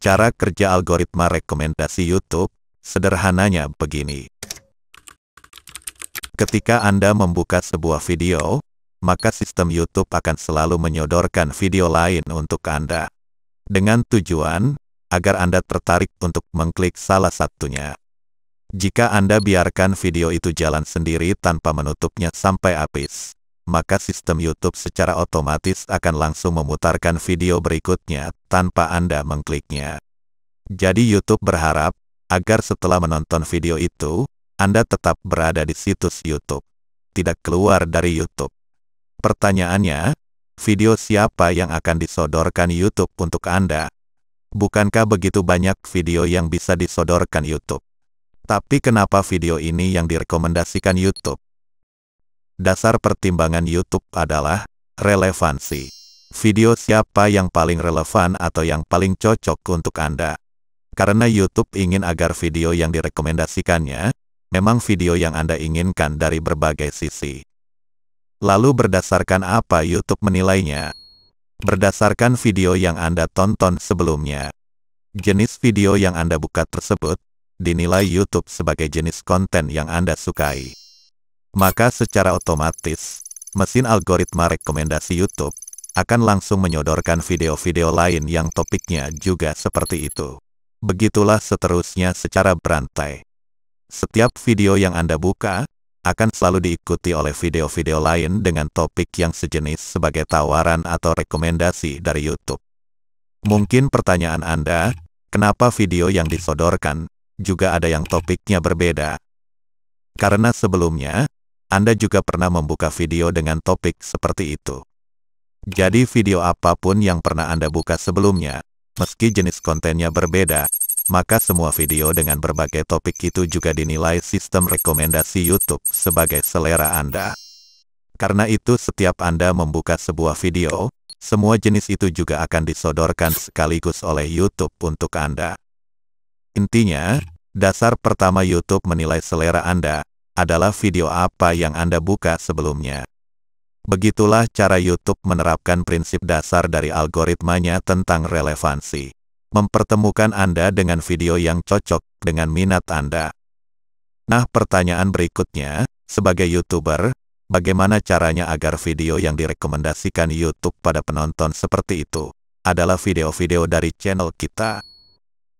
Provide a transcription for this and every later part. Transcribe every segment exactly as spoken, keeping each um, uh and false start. Cara kerja algoritma rekomendasi YouTube, sederhananya begini. Ketika Anda membuka sebuah video, maka sistem YouTube akan selalu menyodorkan video lain untuk Anda, dengan tujuan agar Anda tertarik untuk mengklik salah satunya. Jika Anda biarkan video itu jalan sendiri tanpa menutupnya sampai habis, maka sistem YouTube secara otomatis akan langsung memutarkan video berikutnya tanpa Anda mengkliknya. Jadi YouTube berharap agar setelah menonton video itu, Anda tetap berada di situs YouTube, tidak keluar dari YouTube. Pertanyaannya, video siapa yang akan disodorkan YouTube untuk Anda? Bukankah begitu banyak video yang bisa disodorkan YouTube? Tapi kenapa video ini yang direkomendasikan YouTube? Dasar pertimbangan YouTube adalah relevansi. Video siapa yang paling relevan atau yang paling cocok untuk Anda? Karena YouTube ingin agar video yang direkomendasikannya memang video yang Anda inginkan dari berbagai sisi. Lalu berdasarkan apa YouTube menilainya? Berdasarkan video yang Anda tonton sebelumnya. Jenis video yang Anda buka tersebut dinilai YouTube sebagai jenis konten yang Anda sukai. Maka secara otomatis, mesin algoritma rekomendasi YouTube akan langsung menyodorkan video-video lain yang topiknya juga seperti itu. Begitulah seterusnya secara berantai. Setiap video yang Anda buka akan selalu diikuti oleh video-video lain dengan topik yang sejenis sebagai tawaran atau rekomendasi dari YouTube. Mungkin pertanyaan Anda, kenapa video yang disodorkan juga ada yang topiknya berbeda? Karena sebelumnya, Anda juga pernah membuka video dengan topik seperti itu. Jadi video apapun yang pernah Anda buka sebelumnya, meski jenis kontennya berbeda, maka semua video dengan berbagai topik itu juga dinilai sistem rekomendasi YouTube sebagai selera Anda. Karena itu setiap Anda membuka sebuah video, semua jenis itu juga akan disodorkan sekaligus oleh YouTube untuk Anda. Intinya, dasar pertama YouTube menilai selera Anda adalah video apa yang Anda buka sebelumnya. Begitulah cara YouTube menerapkan prinsip dasar dari algoritmanya tentang relevansi, mempertemukan Anda dengan video yang cocok dengan minat Anda. Nah, pertanyaan berikutnya, sebagai YouTuber, bagaimana caranya agar video yang direkomendasikan YouTube pada penonton seperti itu adalah video-video dari channel kita?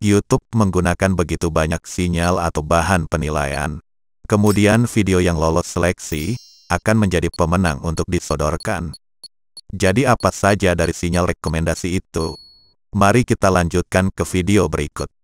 YouTube menggunakan begitu banyak sinyal atau bahan penilaian. Kemudian video yang lolos seleksi akan menjadi pemenang untuk disodorkan. Jadi apa saja dari sinyal rekomendasi itu? Mari kita lanjutkan ke video berikut.